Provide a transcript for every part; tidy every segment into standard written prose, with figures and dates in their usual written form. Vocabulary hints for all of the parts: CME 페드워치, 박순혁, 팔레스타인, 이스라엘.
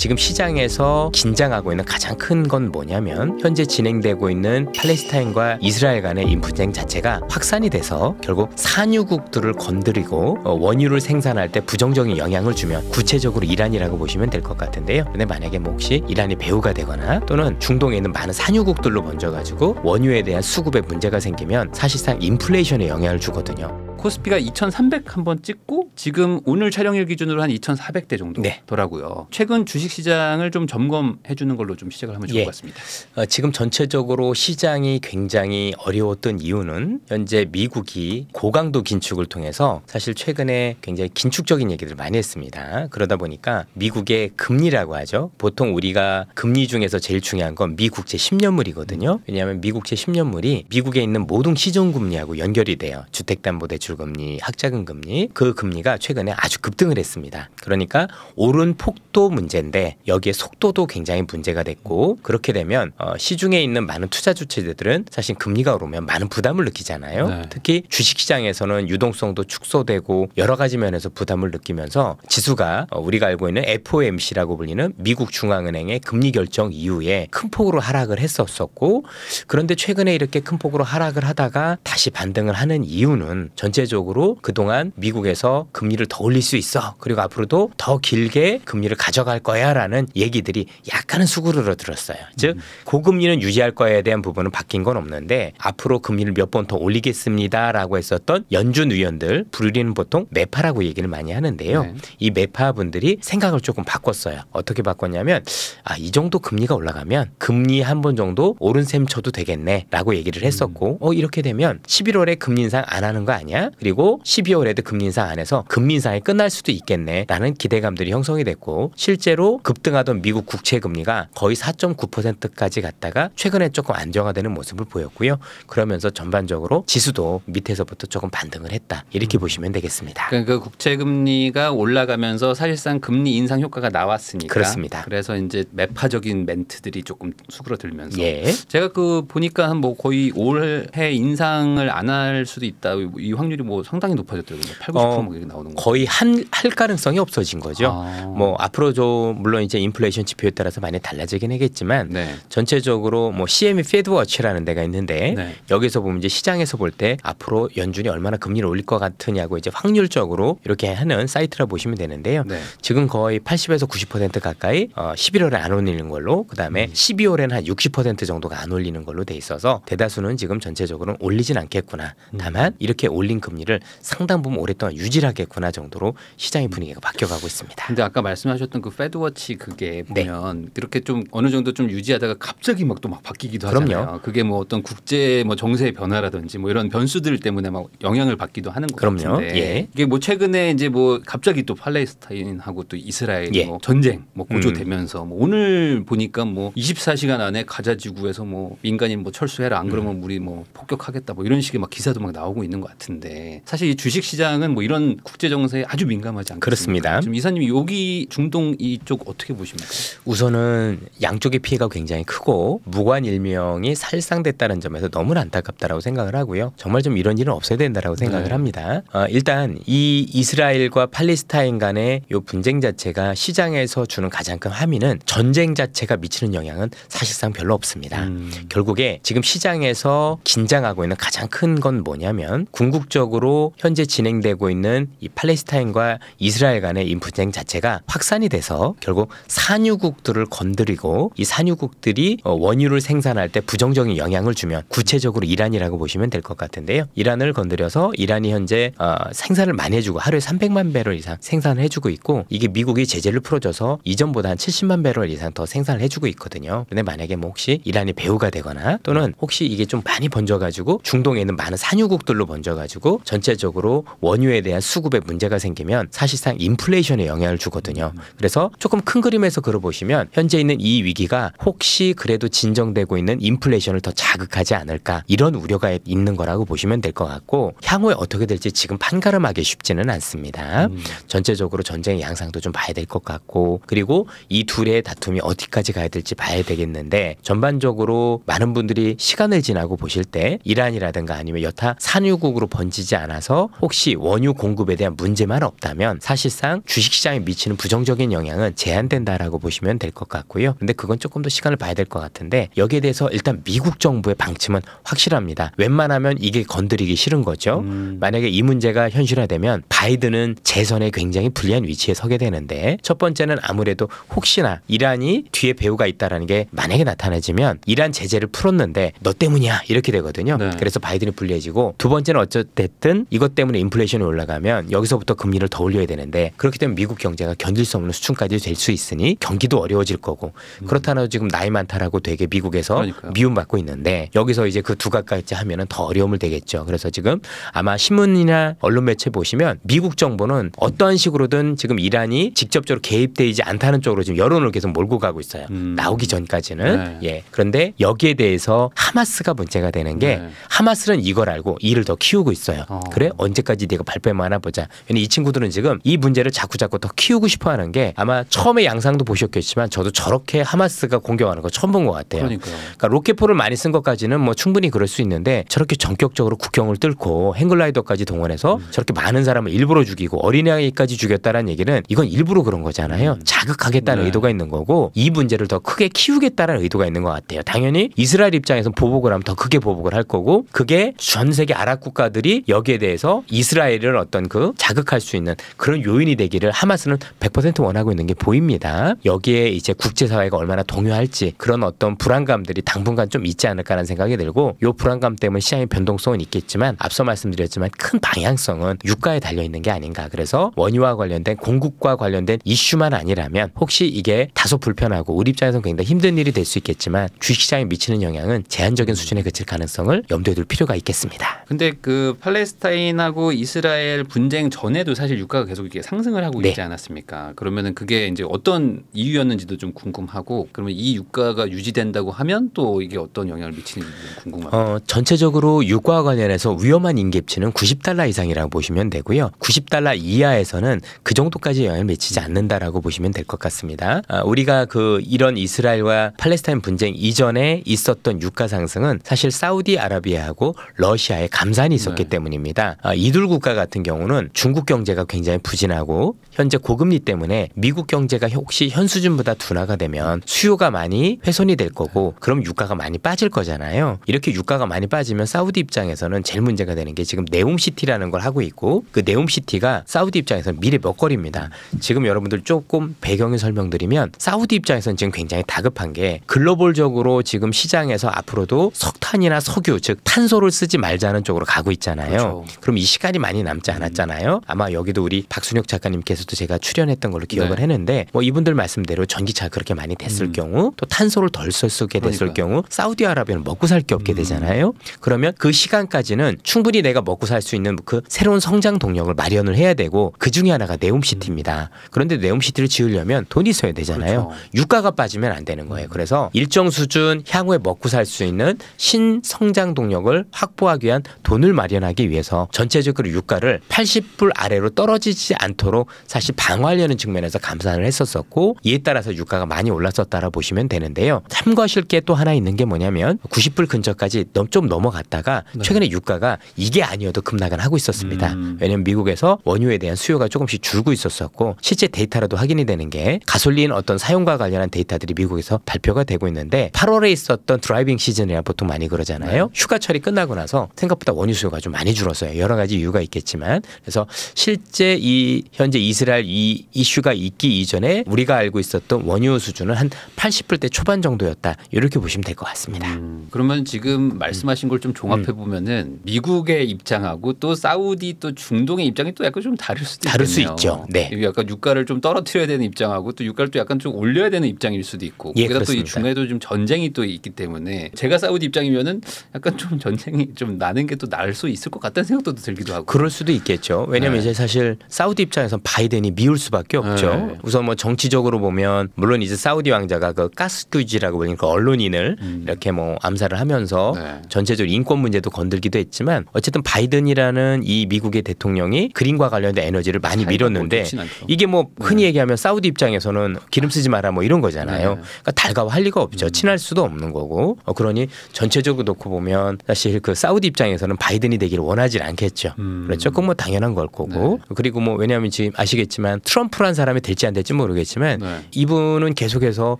지금 시장에서 긴장하고 있는 가장 큰 건 뭐냐면 현재 진행되고 있는 팔레스타인과 이스라엘 간의 인분쟁 자체가 확산이 돼서 결국 산유국들을 건드리고 원유를 생산할 때 부정적인 영향을 주면 구체적으로 이란이라고 보시면 될 것 같은데요. 근데 만약에 뭐 혹시 이란이 배후가 되거나 또는 중동에 있는 많은 산유국들로 번져가지고 원유에 대한 수급에 문제가 생기면 사실상 인플레이션에 영향을 주거든요. 코스피가 2300 한번 찍고 지금 오늘 촬영일 기준으로 한 2400대 정도더라고요. 네. 최근 주식시장을 좀 점검해주는 걸로 좀 시작을 하면 좋을 것 같습니다. 지금 전체적으로 시장이 굉장히 어려웠던 이유는 현재 미국이 고강도 긴축을 통해서 사실 최근에 굉장히 긴축적인 얘기들을 많이 했습니다. 그러다 보니까 미국의 금리라고 하죠. 보통 우리가 금리 중에서 제일 중요한 건 미국 제10년물이거든요. 왜냐하면 미국 제10년물이 미국에 있는 모든 시중금리하고 연결이 돼요. 주택담보대출 금리, 학자금 금리, 그 금리가 최근에 아주 급등을 했습니다. 그러니까 오른 폭도 문제인데 여기에 속도도 굉장히 문제가 됐고, 그렇게 되면 시중에 있는 많은 투자 주체들은 사실 금리가 오르면 많은 부담을 느끼잖아요. 네. 특히 주식시장에서는 유동성도 축소되고 여러 가지 면에서 부담을 느끼면서 지수가 우리가 알고 있는 FOMC라고 불리는 미국 중앙은행의 금리 결정 이후에 큰 폭으로 하락을 했었고, 그런데 최근에 이렇게 큰 폭으로 하락을 하다가 다시 반등을 하는 이유는 전체 적으로 그동안 미국에서 금리를 더 올릴 수 있어, 그리고 앞으로도 더 길게 금리를 가져갈 거야 라는 얘기들이 약간은 수그러들었어요. 즉 고금리는 유지할 거에 대한 부분은 바뀐 건 없는데 앞으로 금리를 몇 번 더 올리겠습니다 라고 했었던 연준 위원들, 부르리는 보통 메파라고 얘기를 많이 하는데요. 네. 이 메파분들이 생각을 조금 바꿨어요. 어떻게 바꿨냐면, 아, 이 정도 금리가 올라가면 금리 한 번 정도 오른셈 쳐도 되겠네 라고 얘기를 했었고, 이렇게 되면 11월에 금리 인상 안 하는 거 아니야? 그리고 12월에도 금리 인상 안 해서 금리 인상이 끝날 수도 있겠네 라는 기대감들이 형성이 됐고, 실제로 급등하던 미국 국채 금리가 거의 4.9%까지 갔다가 최근에 조금 안정화되는 모습을 보였고요. 그러면서 전반적으로 지수도 밑에서부터 조금 반등을 했다, 이렇게 보시면 되겠습니다. 그러니까 그 국채 금리가 올라가면서 사실상 금리 인상 효과가 나왔으니까. 그렇습니다. 그래서 이제 매파적인 멘트들이 조금 수그러들면서 제가 그 보니까 한 뭐 거의 올해 인상을 안 할 수도 있다, 이 확률이 뭐 상당히 높아졌더라고요. 8, 90% 나오는 거. 거의 할 가능성이 없어진 거죠. 뭐 앞으로 물론 이제 인플레이션 지표에 따라서 많이 달라지긴 하겠지만 전체적으로 뭐 CME 페드워치라는 데가 있는데 여기서 보면 이제 시장에서 볼 때 앞으로 연준이 얼마나 금리를 올릴 것 같으냐고 이제 확률적으로 이렇게 하는 사이트라 보시면 되는데요. 지금 거의 80에서 90% 가까이 11월에 안 올리는 걸로, 그다음에 12월에는 한 60% 정도가 안 올리는 걸로 돼 있어서 대다수는 지금 전체적으로는 올리진 않겠구나. 다만 이렇게 올린 금리를 상당 부분 오랫동안 유지하겠구나 정도로 시장의 분위기가 바뀌어가고 있습니다. 근데 아까 말씀하셨던 그 페드워치, 그게 보면 이렇게 좀 어느 정도 좀 유지하다가 갑자기 막 또 막 바뀌기도 하잖아요. 그게 뭐 어떤 국제 뭐 정세의 변화라든지 뭐 이런 변수들 때문에 막 영향을 받기도 하는 것 같은데 이게 뭐 최근에 이제 뭐 갑자기 또 팔레스타인하고 또 이스라엘 뭐 전쟁 뭐 고조되면서 뭐 오늘 보니까 뭐 24시간 안에 가자 지구에서 뭐 민간인 뭐 철수해라, 안 그러면 우리 뭐 폭격하겠다 뭐 이런 식의 막 기사도 막 나오고 있는 것 같은데. 사실 이 주식시장은 뭐 이런 국제정세에 아주 민감하지 않겠습니까? 그렇습니다. 지금 이사님 여기 중동 이쪽 어떻게 보십니까? 우선은 양쪽의 피해가 굉장히 크고 무관일명이 살상됐다는 점에서 너무나 안타깝다라고 생각을 하고요. 정말 좀 이런 일은 없어야 된다라고 생각을 합니다. 일단 이 이스라엘과 팔레스타인 간의 요 분쟁 자체가 시장에서 주는 가장 큰 함의는 전쟁 자체가 미치는 영향은 사실상 별로 없습니다. 결국에 지금 시장에서 긴장하고 있는 가장 큰 건 뭐냐면 궁극적으로 현재 진행되고 있는 이 팔레스타인과 이스라엘 간의 인분쟁 자체가 확산이 돼서 결국 산유국들을 건드리고 이 산유국들이 원유를 생산할 때 부정적인 영향을 주면 구체적으로 이란이라고 보시면 될 것 같은데요. 이란을 건드려서 이란이 현재 생산을 많이 해주고 하루에 300만 배럴 이상 생산을 해주고 있고, 이게 미국이 제재를 풀어줘서 이전보다 한 70만 배럴 이상 더 생산을 해주고 있거든요. 근데 만약에 뭐 혹시 이란이 배후가 되거나 또는 혹시 이게 좀 많이 번져가지고 중동에 있는 많은 산유국들로 번져가지고 전체적으로 원유에 대한 수급에 문제가 생기면 사실상 인플레이션에 영향을 주거든요. 그래서 조금 큰 그림에서 그려보시면 현재 있는 이 위기가 혹시 그래도 진정되고 있는 인플레이션을 더 자극하지 않을까, 이런 우려가 있는 거라고 보시면 될 것 같고, 향후에 어떻게 될지 지금 판가름하기 쉽지는 않습니다. 전체적으로 전쟁의 양상도 좀 봐야 될 것 같고, 그리고 이 둘의 다툼이 어디까지 가야 될지 봐야 되겠는데, 전반적으로 많은 분들이 시간을 지나고 보실 때 이란이라든가 아니면 여타 산유국으로 번지 이루어지지 않아서 혹시 원유 공급에 대한 문제만 없다면 사실상 주식시장에 미치는 부정적인 영향은 제한된다라고 보시면 될 것 같고요. 근데 그건 조금 더 시간을 봐야 될 것 같은데 여기에 대해서 일단 미국 정부의 방침은 확실합니다. 웬만하면 이게 건드리기 싫은 거죠. 만약에 이 문제가 현실화되면 바이든은 재선에 굉장히 불리한 위치에 서게 되는데 첫 번째는 아무래도 혹시나 이란이 뒤에 배후가 있다라는 게 만약에 나타나지면 이란 제재를 풀었는데 너 때문이야 이렇게 되거든요. 네. 그래서 바이든이 불리해지고 두 번째는 어쨌든 이것 때문에 인플레이션이 올라가면 여기서부터 금리를 더 올려야 되는데 그렇기 때문에 미국 경제가 견딜 수 없는 수준까지 될 수 있으니 경기도 어려워질 거고 그렇다고 지금 나이 많다라고 되게 미국에서 그러니까요. 미움받고 있는데 여기서 이제 그 두 가지까지 하면은 더 어려움을 되겠죠. 그래서 지금 아마 신문이나 언론 매체 보시면 미국 정부는 어떠한 식으로든 지금 이란이 직접적으로 개입되지 않다는 쪽으로 지금 여론을 계속 몰고 가고 있어요. 나오기 전까지는. 네. 예. 그런데 여기에 대해서 하마스가 문제가 되는 게 네. 하마스는 이걸 알고 일을 더 키우고 있어요. 그래 언제까지 네가 발뺌 하나 보자. 왜냐면 이 친구들은 지금 이 문제를 자꾸자꾸 더 키우고 싶어하는 게 아마 처음에 양상도 보셨겠지만 저도 저렇게 하마스가 공격하는 거 처음 본 것 같아요. 그러니까 로켓포를 많이 쓴 것까지는 뭐 충분히 그럴 수 있는데 저렇게 전격적으로 국경을 뚫고 행글라이더까지 동원해서 저렇게 많은 사람을 일부러 죽이고 어린아이까지 죽였다는 얘기는 이건 일부러 그런 거잖아요. 자극하겠다는 네. 의도가 있는 거고 이 문제를 더 크게 키우겠다는 의도가 있는 것 같아요. 당연히 이스라엘 입장에서 보복을 하면 더 크게 보복을 할 거고 그게 전 세계 아랍 국가들이 여기에 대해서 이스라엘을 어떤 그 자극할 수 있는 그런 요인이 되기를 하마스는 100% 원하고 있는 게 보입니다. 여기에 이제 국제사회가 얼마나 동요할지 그런 어떤 불안감들이 당분간 좀 있지 않을까라는 생각이 들고 이 불안감 때문에 시장의 변동성은 있겠지만 앞서 말씀드렸지만 큰 방향성은 유가에 달려있는 게 아닌가. 그래서 원유와 관련된 공급과 관련된 이슈만 아니라면 혹시 이게 다소 불편하고 우리 입장에서는 굉장히 힘든 일이 될 수 있겠지만 주식시장에 미치는 영향은 제한적인 수준에 그칠 가능성을 염두에 둘 필요가 있겠습니다. 근데 그 팔레스타인하고 이스라엘 분쟁 전에도 사실 유가가 계속 이렇게 상승을 하고 있지 네. 않았습니까? 그러면은 그게 이제 어떤 이유였는지도 좀 궁금하고 그러면 이 유가가 유지된다고 하면 또 이게 어떤 영향을 미치는지 궁금합니다. 전체적으로 유가와 관련해서 위험한 임계치는 90달러 이상이라고 보시면 되고요. 90달러 이하에서는 그 정도까지 영향을 미치지 않는다라고 보시면 될 것 같습니다. 우리가 그 이런 이스라엘과 팔레스타인 분쟁 이전에 있었던 유가 상승은 사실 사우디아라비아하고 러시아의 감산이 있었기 네. 때문입니다. 이둘 국가 같은 경우는 중국 경제가 굉장히 부진하고 현재 고금리 때문에 미국 경제가 혹시 현 수준보다 둔화가 되면 수요가 많이 훼손이 될 거고 그럼 유가가 많이 빠질 거잖아요. 이렇게 유가가 많이 빠지면 사우디 입장에서는 제일 문제가 되는 게 지금 네옴시티라는 걸 하고 있고 그 네옴시티가 사우디 입장에서는 미래 먹거리입니다. 지금 여러분들 조금 배경을 설명드리면 사우디 입장에서는 지금 굉장히 다급한 게 글로벌적으로 지금 시장에서 앞으로도 석탄이나 석유 즉 탄소를 쓰지 말자는 쪽으로 가고 있잖아요. 그렇죠. 그럼 이 시간이 많이 남지 않았잖아요. 아마 여기도 우리 박순혁 작가님께서도 제가 출연했던 걸로 기억을 네. 했는데 뭐 이분들 말씀대로 전기차 그렇게 많이 됐을 경우 또 탄소를 덜 쓰게 됐을 경우 사우디아라비아는 먹고 살 게 없게 되잖아요. 그러면 그 시간까지는 충분히 내가 먹고 살 수 있는 그 새로운 성장 동력을 마련을 해야 되고 그 중에 하나가 네옴시티입니다. 그런데 네옴시티를 지으려면 돈이 있어야 되잖아요. 그렇죠. 유가가 빠지면 안 되는 거예요. 그래서 일정 수준 향후에 먹고 살 수 있는 신성장 동력을 확보하기 위한 돈을 마련하기 위해서 전체적으로 유가를 80불 아래로 떨어지지 않도록 사실 방어하려는 측면에서 감산을 했었었고 이에 따라서 유가가 많이 올랐었다라 보시면 되는데요. 참고하실 게 또 하나 있는 게 뭐냐면 90불 근처까지 좀 넘어갔다가 네. 최근에 유가가 이게 아니어도 급락을 하고 있었습니다. 왜냐하면 미국에서 원유에 대한 수요가 조금씩 줄고 있었었고 실제 데이터라도 확인이 되는 게 가솔린 어떤 사용과 관련한 데이터들이 미국에서 발표가 되고 있는데 8월에 있었던 드라이빙 시즌이라 보통 많이 그러잖아요. 네. 휴가철이 끝나고 나서 생각보다 원유 수요가 좀 많이 줄었어요. 여러 가지 이유가 있겠지만 그래서 실제 이 현재 이스라엘 이 이슈가 있기 이전에 우리가 알고 있었던 원유 수준은 한 80불대 초반 정도였다. 이렇게 보시면 될 것 같습니다. 그러면 지금 말씀하신 걸 좀 종합해 보면은 미국의 입장하고 또 사우디 또 중동의 입장이 또 약간 좀 다를 수 있죠. 네. 약간 유가를 좀 떨어뜨려야 되는 입장하고 또 유가를 또 약간 좀 올려야 되는 입장일 수도 있고. 예, 거기다 또 이 중간에도 좀 전쟁이 또 있기 때문에 제가 사우디 입장이면은 약간 좀 전쟁이 좀 나는 게 또 날 수 있을 것 같다는 생각도 들기도 하고. 그럴 수도 있겠죠. 왜냐면 네. 이제 사실 사우디 입장에선 바이든이 미울 수밖에 없죠. 네. 우선 뭐 정치적으로 보면 물론 이제 사우디 왕자가 그 가스 규지라고 불리는 그 언론인을 이렇게 뭐 암살을 하면서 네. 전체적으로 인권 문제도 건들기도 했지만 어쨌든 바이든이라는 이 미국의 대통령이 그린과 관련된 에너지를 많이 밀었는데 이게 뭐 흔히 얘기하면 사우디 입장에서는 기름 쓰지 마라 뭐 이런 거잖아요. 네. 그러니까 달가워 할 리가 없죠. 친할 수도 없는 거고. 그러니 전체적으로 놓고 보면 사실 그 사우디 입장에서는 바이든이 되기를 원하지 않겠죠. 그렇죠. 그건 뭐 당연한 걸 거고. 네. 그리고 뭐 왜냐하면 지금 아시겠지만 트럼프란 사람이 될지 안 될지 모르겠지만 네. 이분은 계속해서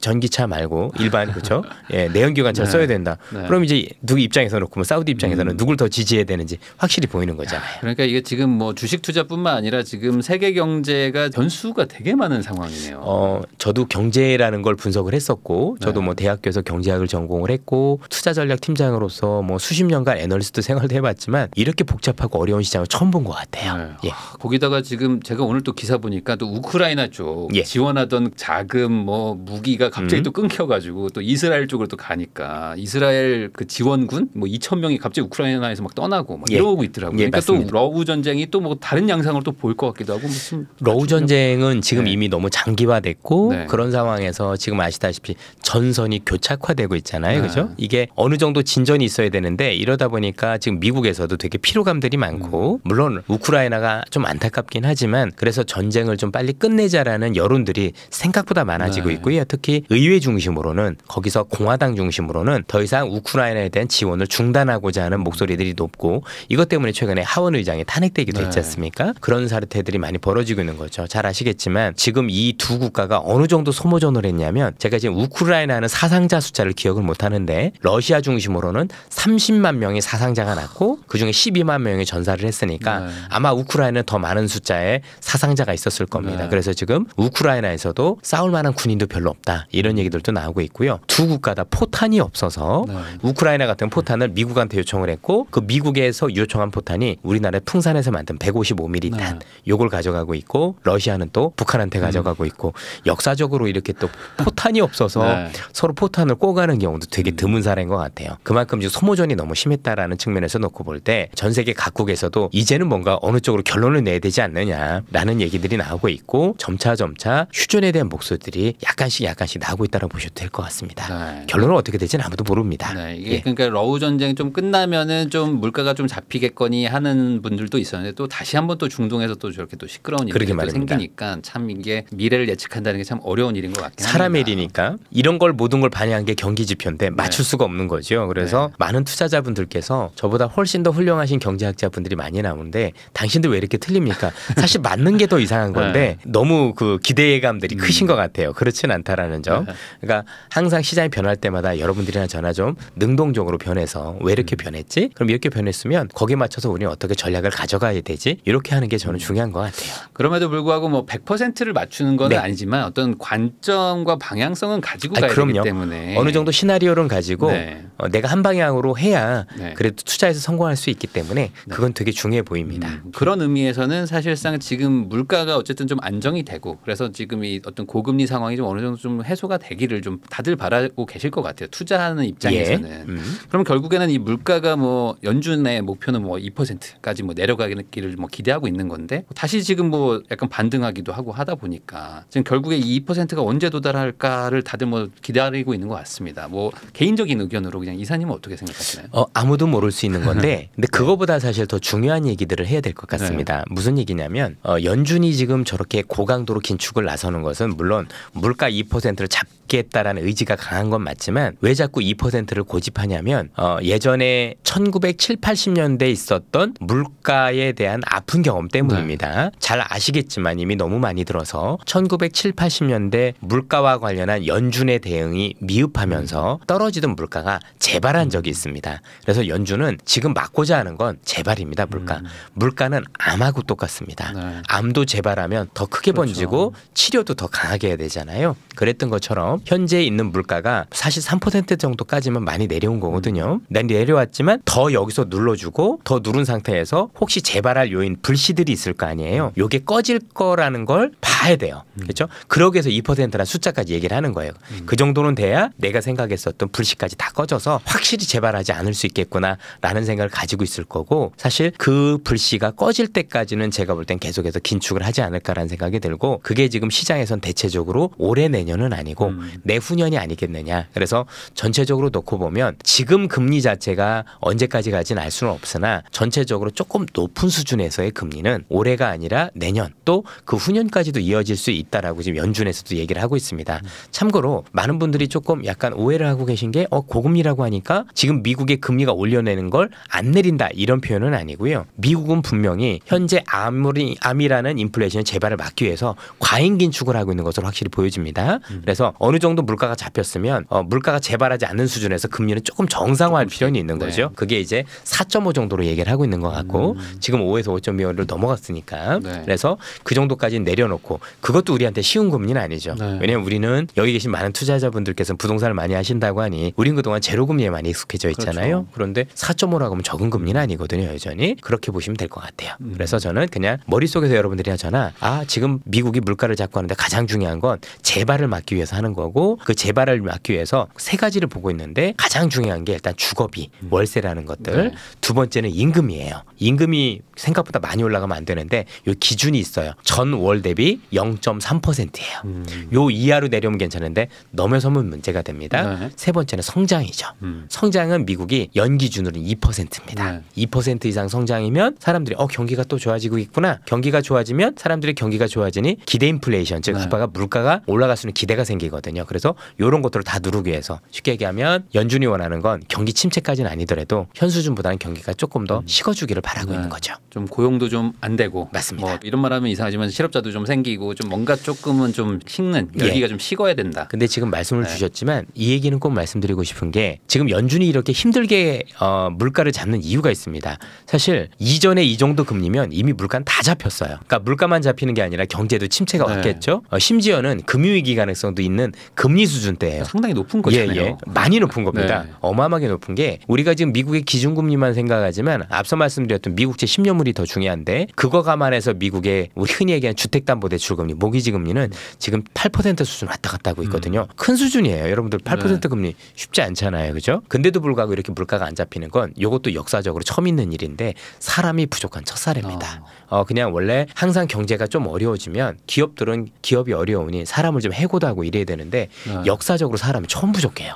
전기차 말고 일반 그렇죠. 예, 내연기관차 네. 써야 된다. 네. 그럼 이제 누구 입장에서 놓고 뭐 사우디 입장에서는 누굴 더 지지해야 되는지 확실히 보이는 거잖아요. 그러니까 이게 지금 뭐 주식 투자뿐만 아니라 지금 세계 경제가 변수가 되게 많은 상황이네요. 저도 경제라는 걸 분석을 했었고 저도 뭐 대학교에서 경제학을 전공을 했고 투자 전략 팀장으로서 뭐 수십 년간 애널리스트 생활도 해봤지만 이렇게 복잡하고 어려운 시장을 처음 본 것 같아요. 네. 예. 거기다가 지금 제가 오늘 또 기사 보니까 또 우크라이나 쪽 예. 지원하던 자금 뭐 무기가 갑자기 또 끊겨가지고 또 이스라엘 쪽으로 또 가니까 이스라엘 그 지원군 뭐 2,000명이 갑자기 우크라이나에서 막 떠나고 막 예. 이러고 있더라고요. 예, 그러니까 맞습니다. 또 러우 전쟁이 또 뭐 다른 양상으로 또 보일 것 같기도 하고 무슨 러우 전쟁은 지금 네. 이미 너무 장기화됐고 네. 그런 상황에서 지금 아시다시피 전선이 교착화되고 있잖아요. 네. 그죠? 이게 어느 정도 진전이 있어야 되는데 이러다 보니까 지금 미국에서도 되게 피로감들이 많고 물론 우크라이나가 좀 안타깝긴 하지만 그래서 전쟁을 좀 빨리 끝내자라는 여론들이 생각보다 많아지고 네. 있고요. 특히 의회 중심으로는 거기서 공화당 중심으로는 더 이상 우크라이나에 대한 지원을 중단하고자 하는 목소리들이 높고 이것 때문에 최근에 하원의장이 탄핵되기도 네. 했지 않습니까? 그런 사태들이 많이 벌어지고 있는 거죠. 잘 아시겠지만 지금 이 두 국가가 어느 정도 소모전을 했냐면 제가 지금 우크라이나는 사상자 숫자를 기억을 못하는데 러시아 중심으로는 30만 명의 사상자가 났고 그중에 12만 명이 전사를 했으니까 네. 아마 우크라이나는 더 많은 숫자의 사상자가 있었을 겁니다. 네. 그래서 지금 우크라이나에서도 싸울 만한 군인도 별로 없다. 이런 얘기들도 나오고 있고요. 두 국가 다 포탄이 없어서 네. 우크라이나 같은 포탄을 미국한테 요청을 했고 그 미국에서 요청한 포탄이 우리나라의 풍산에서 만든 155mm 탄 요걸 가져가고 있고 러시아는 또 북한한테 가져가고 있고 역사적으로 이렇게 또 포탄이 없어서 네. 서로 포탄을 꼬가는 경우도 되게 드문 사례인 것 같아요. 그만큼 지금 소모전이 너무 심했다라는 측면에서 놓고 볼 때 전 세계 각국에서도 이제는 뭔가 어느 쪽으로 결론을 내야 되지 않느냐라는 얘기들이 나오고 있고 점차점차 휴전에 대한 목소리들이 약간씩 나오고 있다고 보셔도 될 것 같습니다. 네. 결론은 어떻게 될지는 아무도 모릅니다. 네. 이게 예. 그러니까 러우 전쟁 좀 끝나면은 좀 물가가 좀 잡히겠거니 하는 분들도 있었는데 또 다시 한번 또 중동에서 또 저렇게 또 시끄러운 일이 생기니까 참 이게 미래를 예측한다는 게 참 어려운 일인 것 같긴 합니다. 사람의 일이니까 이런 걸 모든 걸 반영한 게 경기지표인데 맞출 수가 없는 거죠. 그래서 많은 투자자분들께서 저보다 훨씬 더 훌륭하신 경제학자분들이 많이 나오는데 당신들 왜 이렇게 틀립니까? 사실 맞는 게 더 이상한 건데 너무 그 기대감들이 크신 것 같아요. 그렇진 않다라는 점. 그러니까 항상 시장이 변할 때마다 여러분들이나 저나 좀 능동적으로 변해서 왜 이렇게 변했지? 그럼 이렇게 변했으면 거기에 맞춰서 우리는 어떻게 전략을 가져가야 되지? 이렇게 하는 게 저는 중요한 것 같아요. 그럼에도 불구하고 뭐 100%를 맞추는 건 네. 아니지만 어떤 관점과 방향성은 가지고 가야 되기 때문에 어느 정도 시나리오를 가지고 네. 내가 한 방향으로 해야 네. 그래도 투자에서 성공할 수 있기 때문에 그건 되게 중요해 보입니다. 그런 의미에서는 사실상 지금 물가가 어쨌든 좀 안정이 되고 그래서 지금 이 어떤 고금리 상황이 좀 어느 정도 좀 해소가 되기를 좀 다들 바라고 계실 것 같아요. 투자하는 입장에서는. 예. 그럼 결국에는 이 물가가 뭐 연준의 목표는 뭐 2%까지 뭐 내려가기를 뭐 기대하고 있는 건데 다시 지금 뭐 약간 반등하기도 하고 하다 보니까 지금 결국에 이 2%가 언제 도달할까를 다들 뭐 기다리고 있는 것 같습니다. 뭐 개인적인 의견으로 그냥 이사님은 어떻게 생각하시나요? 아무도 모를 수 있는 건데 근데 그거보다 사실 더 중요한 얘기들을 해야 될 것 같습니다. 네. 무슨 얘기냐면 연준이 지금 저렇게 고강도로 긴축을 나서는 것은 물론 물가 2%를 잡겠다라는 의지가 강한 건 맞지만 왜 자꾸 2%를 고집하냐면 예전에 1970, 80년대에 있었던 물가에 대한 아픈 경험 때문입니다. 네. 잘 아시겠지만 이미 너무 많이 들어서 1970, 80년대 물가와 관련한 연준의 대응이 미흡하면서 떨어지던 물가가 재발한 적이 있습니다. 그래서 연준은 지금 막고자 하는 건 재발입니다. 물가. 물가는 암하고 똑같습니다. 네. 암도 재발하면 더 크게 그렇죠. 번지고 치료도 더 강하게 해야 되잖아요. 그랬던 것처럼 현재 있는 물가가 사실 3% 정도까지만 많이 내려온 거거든요. 내려왔지만 더 여기서 눌러주고 더 누른 상태에서 혹시 재발할 요인 불씨들이 있을 거 아니에요. 요게 꺼질 거라는 걸 봐야 돼요. 그렇죠? 그러기 위해서 2%라는 숫자까지 얘기를 하는 거예요. 그 정도는 돼야 내가 생각했었던 불씨까지 다 꺼져서 확실히 재발하지 않을 수 있겠구나라는 생각을 가지고 있을 거고 사실 그 불씨가 꺼질 때까지는 제가 볼 땐 계속해서 긴축을 하지 않을까라는 생각이 들고 그게 지금 시장에선 대체적으로 올해 내년은 아니고 내후년이 아니겠느냐. 그래서 전체적으로 놓고 보면 지금 금리 자체가 언제까지 가진 알 수는 없으나 전체적으로 조금 높은 수준에서의 금리는 올해가 아니라 내년 또 그 후년까지도 이어질 수 있다라고 지금 연준에서도 얘기를 하고 있습니다. 참고로 많은 분들이 조금 약간 오해를 하고 계신 게 고금리라고 하니까 지금 미국의 금리가 올려내는 걸 안 내린다 이런 표현은 아니고요. 미국은 분명히 현재 암이라는 인플레이션의 재발을 막기 위해서 과잉 긴축을 하고 있는 것을 확실히 보여집니다. 그래서 어느 정도 물가가 잡혔으면 물가가 재발하지 않는 수준에서 금리는 조금 정상화할 필요는 있는 거죠. 네. 그게 이제 4.5 정도로 얘기를 하고 있는 것 같고 지금 5에서 5.25를 넘어갔으니까 네. 그래서 그 정도까지 내려놓고 그것도 우리한테 쉬운 고민은 아니죠. 네. 왜냐하면 우리는 여기 계신 많은 투자자분들께서는 부동산을 많이 하신다고 하니 우린 그동안 제로금리에 많이 익숙해져 있잖아요. 그렇죠. 그런데 4.5라고 하면 적은 금리는 아니거든요. 여전히 그렇게 보시면 될 것 같아요. 그래서 저는 그냥 머릿속에서 여러분들이 하잖아. 아 지금 미국이 물가를 잡고 하는데 가장 중요한 건 재발을 막기 위해서 하는 거고 그 재발을 막기 위해서 세 가지를 보고 있는데 가장 중요한 게 일단 주거비, 월세라는 것들. 네. 두 번째는 임금이에요. 임금이 생각보다 많이 올라가면 안 되는데 요 기준이 있어요. 전월 대비 0.3%예요. 요 이하로 내려오면 괜찮은데 넘어서면 문제가 됩니다. 네. 세 번째는 성장이죠. 성장은 미국이 연 기준으로는 2%입니다. 네. 2% 이상 성장이면 사람들이 경기가 또 좋아지고 있구나. 경기가 좋아지면 사람들이 경기가 좋아지니 기대 인플레이션 즉 네. 물가가 올라갈 수 있는 기대가 생기거든요. 그래서 이런 것들을 다 누르기 위해서 쉽게 얘기하면 연준이 원하는 건 경기 침체까지는 아니더라도 현 수준보다는 경기가 조금 더 식어주기를 바라고 있는 거죠. 좀 고용도 좀 안 되고 맞습니다. 이런 말하면 이상하지만 실업자도 좀 생기고 좀 뭔가 조금은 좀 식는 열기가 좀 식어야 된다. 근데 지금 말씀을 주셨지만 이 얘기는 꼭 말씀드리고 싶은 게 지금 연준이 이렇게 힘들게 물가를 잡는 이유가 있습니다. 사실 이전에 이 정도 금리면 이미 물가는 다 잡혔어요. 그러니까 물가만 잡히는 게 아니라 경제도 침체가 왔겠죠. 심지어는 금융위기 가능성도 있는 금리 수준 때예요. 상당히 높은 거잖아요. 많이 높은 겁니다. 네. 어마어마하게 높은 게 우리가 지금 미국의 기준금리만 생각하지만 앞서 말씀드렸던 미국채 10년물이 더 중요한데 그거 감안해서 미국의 우리 흔히 얘기하는 주택담보대출금리 모기지금리는 지금 8% 수준 왔다 갔다 하고 있거든요. 큰 수준이에요. 여러분들 8% 금리 쉽지 않잖아요. 그죠? 근데도 불구하고 이렇게 물가가 안 잡히는 건 이것도 역사적으로 처음 있는 일인데 사람이 부족한 첫사례입니다. 그냥 원래 항상 경제가 좀 어려워지면 기업들은 기업이 어려우니 사람을 좀 해고도 하고 이래야 되는데 역사적으로 사람이 처음 부족해요.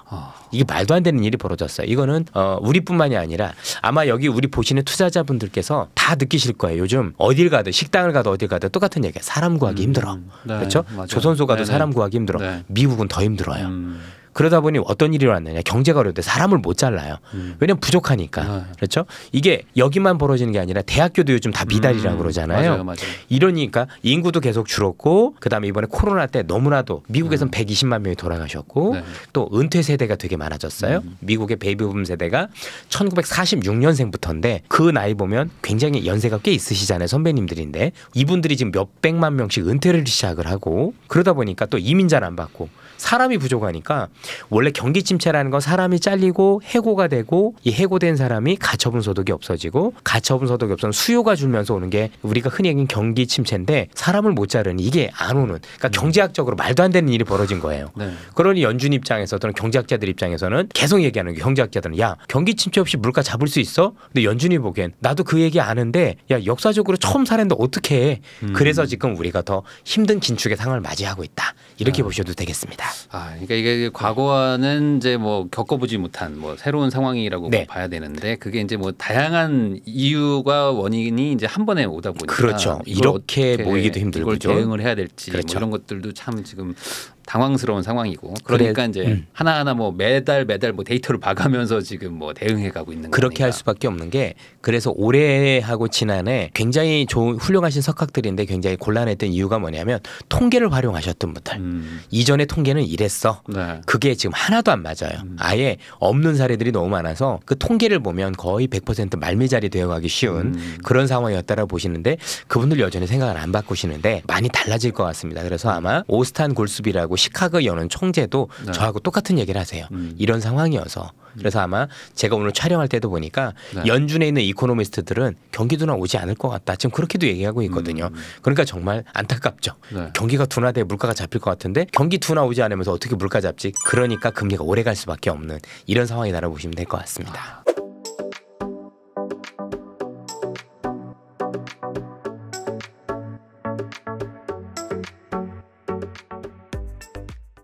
이게 말도 안 되는 일이 벌어졌어요. 이거는 우리뿐만이 아니라 아마 여기 우리 보시는 투자자분들께서 다 느끼실 거예요. 요즘 어딜 가든 식당을 가든 어딜 가든 똑같은 얘기야. 사람 구하기 힘들어. 네, 그렇죠? 맞아요. 조선소 가도 사람 구하기 힘들어. 네. 미국은 더 힘들어요. 그러다 보니 어떤 일이 일어났느냐. 경제가 어려운데 사람을 못 잘라요. 왜냐면 부족하니까. 그렇죠? 이게 여기만 벌어지는 게 아니라 대학교도 요즘 다 미달이라고 그러잖아요. 맞아요, 맞아요. 이러니까 인구도 계속 줄었고 그다음에 이번에 코로나 때 너무나도 미국에서는 120만 명이 돌아가셨고 네. 또 은퇴 세대가 되게 많아졌어요. 미국의 베이비붐 세대가 1946년생부터인데 그 나이 보면 굉장히 연세가 꽤 있으시잖아요. 선배님들인데 이분들이 지금 몇백만 명씩 은퇴를 시작을 하고 그러다 보니까 또 이민자를 안 받고 사람이 부족하니까 원래 경기 침체라는 건 사람이 잘리고 해고가 되고 이 해고된 사람이 가처분 소득이 없어지고 가처분 소득이 없어지면 수요가 줄면서 오는 게 우리가 흔히 얘기하는 경기 침체인데 사람을 못 자르니 이게 안 오는 그러니까 경제학적으로 말도 안 되는 일이 벌어진 거예요. 네. 그러니 연준 입장에서 또는 경제학자들 입장에서는 계속 얘기하는 게 경제학자들은 야 경기 침체 없이 물가 잡을 수 있어? 근데 연준이 보기엔 나도 그 얘기 아는데 야 역사적으로 처음 사는데 어떻게 해? 그래서 지금 우리가 더 힘든 긴축의 상황을 맞이하고 있다. 이렇게 보셔도 되겠습니다. 그러니까 이게 과거와는 이제 뭐 겪어보지 못한 뭐 새로운 상황이라고 네. 봐야 되는데 그게 이제 뭐 다양한 이유가 원인이 이제 한 번에 오다 보니까 그렇죠. 이렇게 모이기도 힘들고 대응을 해야 될지 그렇죠. 뭐 이런 것들도 참 지금 당황스러운 상황이고 그러니까 이제 하나하나 뭐 매달 뭐 데이터를 봐가면서 지금 뭐 대응해가고 있는 그렇게 거니까. 할 수밖에 없는 게 그래서 올해하고 지난해 굉장히 좋은 훌륭하신 석학들인데 굉장히 곤란했던 이유가 뭐냐면 통계를 활용하셨던 분들 이전의 통계는 이랬어 네. 그게 지금 하나도 안 맞아요. 아예 없는 사례들이 너무 많아서 그 통계를 보면 거의 100% 말미잘이 되어가기 쉬운 그런 상황이었다라고 보시는데 그분들 여전히 생각을 안 바꾸시는데 많이 달라질 것 같습니다. 그래서 아마 오스탄 골스비라고 시카고 연은 총재도 네. 저하고 똑같은 얘기를 하세요. 이런 상황이어서 그래서 아마 제가 오늘 촬영할 때도 보니까 네. 연준에 있는 이코노미스트들은 경기둔화 오지 않을 것 같다. 지금 그렇게도 얘기하고 있거든요. 그러니까 정말 안타깝죠. 네. 경기가 둔화돼 물가가 잡힐 것 같은데 경기 둔화 오지 않으면서 어떻게 물가 잡지? 그러니까 금리가 오래 갈 수밖에 없는 이런 상황이라고 보시면 될 것 같습니다.